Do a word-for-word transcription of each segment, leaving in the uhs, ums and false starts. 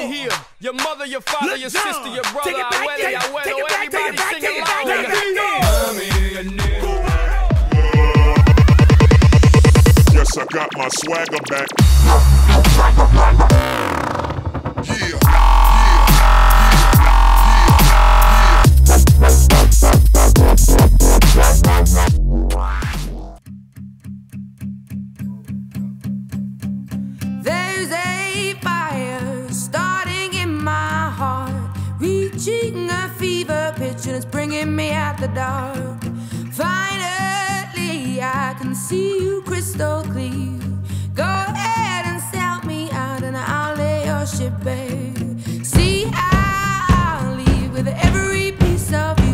right here. Your mother, your father, your sister, your brother. Take it back, take it back, take it back, take it back, take it back, take it back. Yes, I got my swagger back. Yeah. There's a fire starting in my heart, reaching a fever pitch, and it's bringing me out the dark. Finally, I can see you crystal clear. Go ahead and sell me out, and I'll lay your ship bare. See, I'll leave with every piece of you.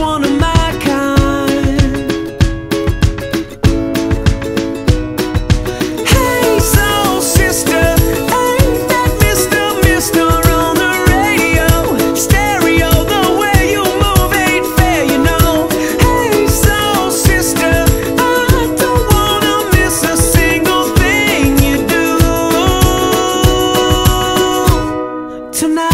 One of my kind. Hey, soul sister, ain't that Mister Mister on the radio? Stereo, the way you move ain't fair, you know. Hey, soul sister, I don't wanna miss a single thing you do tonight.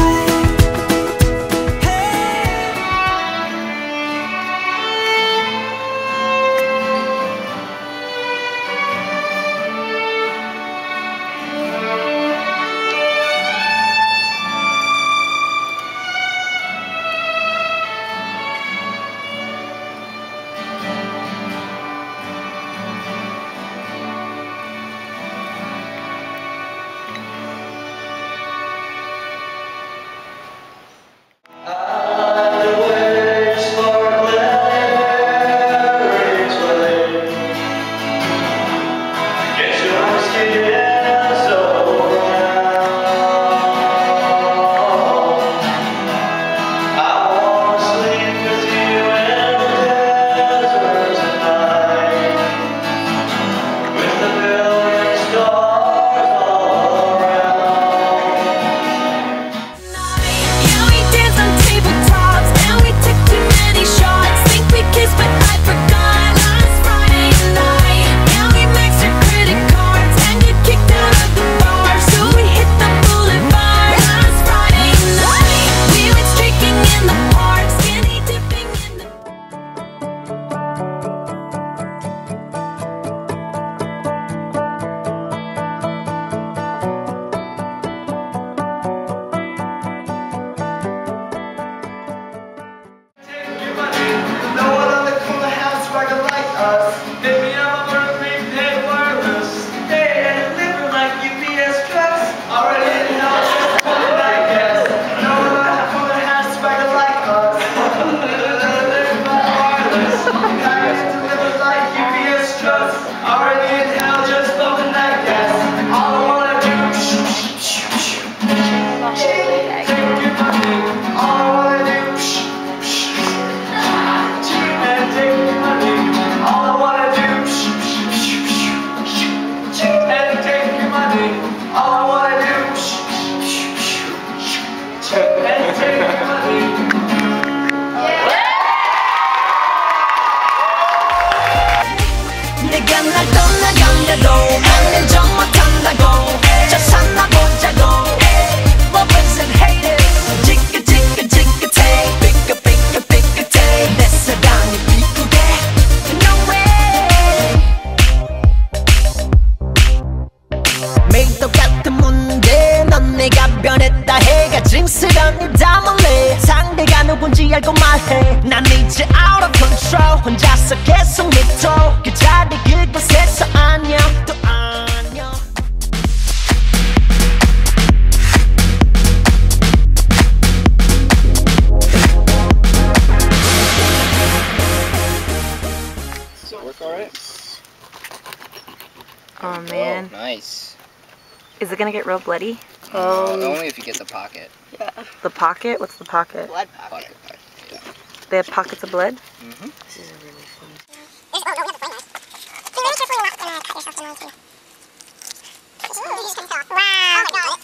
난 이제 out of control. 혼자서 계속 미쳐 그 자리 그곳에서 안녕 또 안녕. Does it work all right? Oh man. Oh, nice. Is it gonna get real bloody? Oh, um, only if you get the pocket. Yeah. The pocket? What's the pocket? Blood pocket. Pocket. They have pockets of blood? Mm-hmm. This is really fun. There's, oh, no, we have a fire mask. Be very careful you're not gonna cut yourself in line too. Ooh, you just gonna fall. Wow. Oh my god.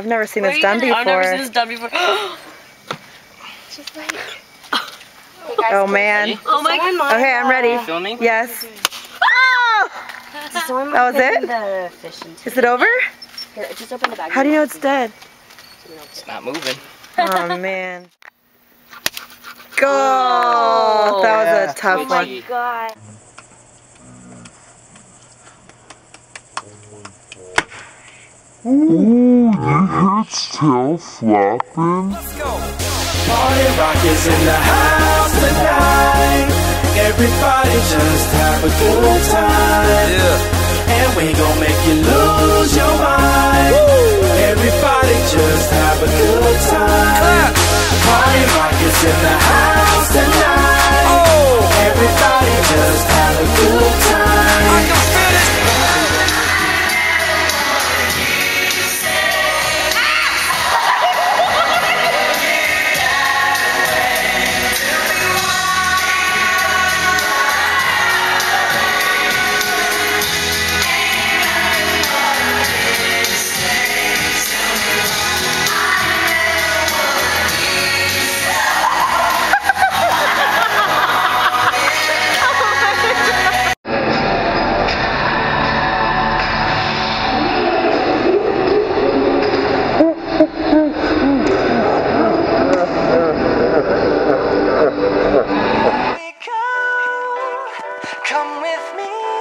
I've never seen this done before. I've never seen this done before. Just like... Hey guys, oh man. Oh my God. Okay, I'm ready. Uh, filming? Yes. Oh, is it? The fish into is it over? Here, just open the bag. How do you know it's dead? It's not moving. Oh man. Go! Oh, that yeah. was a tough oh one. Oh my God. Ooh, that head's still flapping. Let's go. Party Rock is in the house tonight. Everybody just have a good time. Yeah. And we gon' make you lose your mind. Woo. Everybody just have a good time. Clap. Party Rock is in the house tonight. Oh. Everybody just have a good time. I can feel it. Come with me.